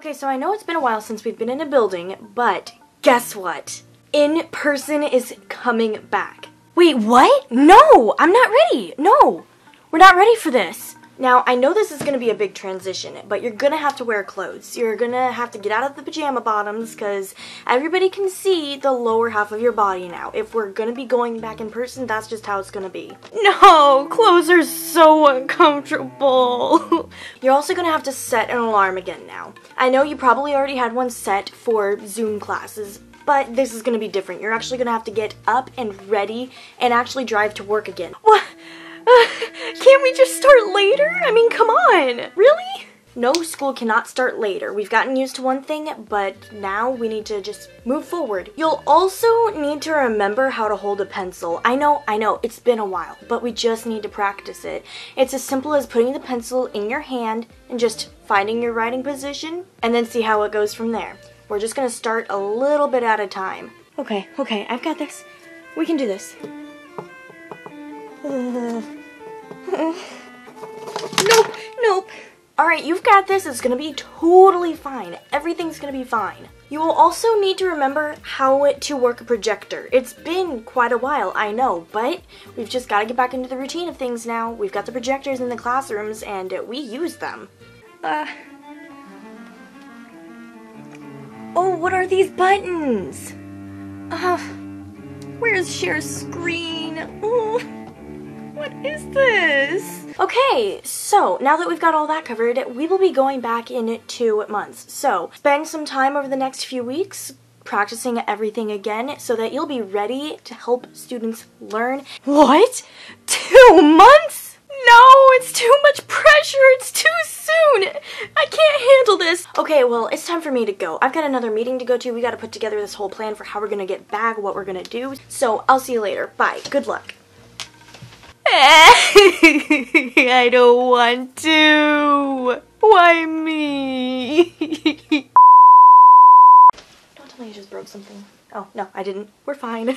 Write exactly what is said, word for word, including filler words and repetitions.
Okay, so I know it's been a while since we've been in a building, but guess what? In-person is coming back. Wait, what? No, I'm not ready. No, we're not ready for this. Now, I know this is going to be a big transition, but you're going to have to wear clothes. You're going to have to get out of the pajama bottoms because everybody can see the lower half of your body now. If we're going to be going back in person, that's just how it's going to be. No, clothes are so uncomfortable. You're also going to have to set an alarm again now. I know you probably already had one set for Zoom classes, but this is going to be different. You're actually going to have to get up and ready and actually drive to work again. What? Uh, can't we just start later? I mean, come on. Really? No, school cannot start later. We've gotten used to one thing, but now we need to just move forward. You'll also need to remember how to hold a pencil. I know, I know, it's been a while, but we just need to practice it. It's as simple as putting the pencil in your hand and just finding your writing position and then see how it goes from there. We're just gonna start a little bit at a time. Okay, okay, I've got this. We can do this. Uh, uh, nope, nope. Alright, you've got this. It's gonna be totally fine. Everything's gonna be fine. You will also need to remember how to work a projector. It's been quite a while, I know, but we've just gotta get back into the routine of things now. We've got the projectors in the classrooms and we use them. Uh. Oh, what are these buttons? Uh, where's Cher's screen? Ooh. What is this? Okay, so now that we've got all that covered, we will be going back in two months. So spend some time over the next few weeks practicing everything again so that you'll be ready to help students learn. What? Two months? No, it's too much pressure. It's too soon. I can't handle this. Okay, well, it's time for me to go. I've got another meeting to go to. We got to put together this whole plan for how we're going to get back, what we're going to do. So I'll see you later. Bye. Good luck. I don't want to. Why me? Don't tell me you just broke something. Oh, no, I didn't. We're fine.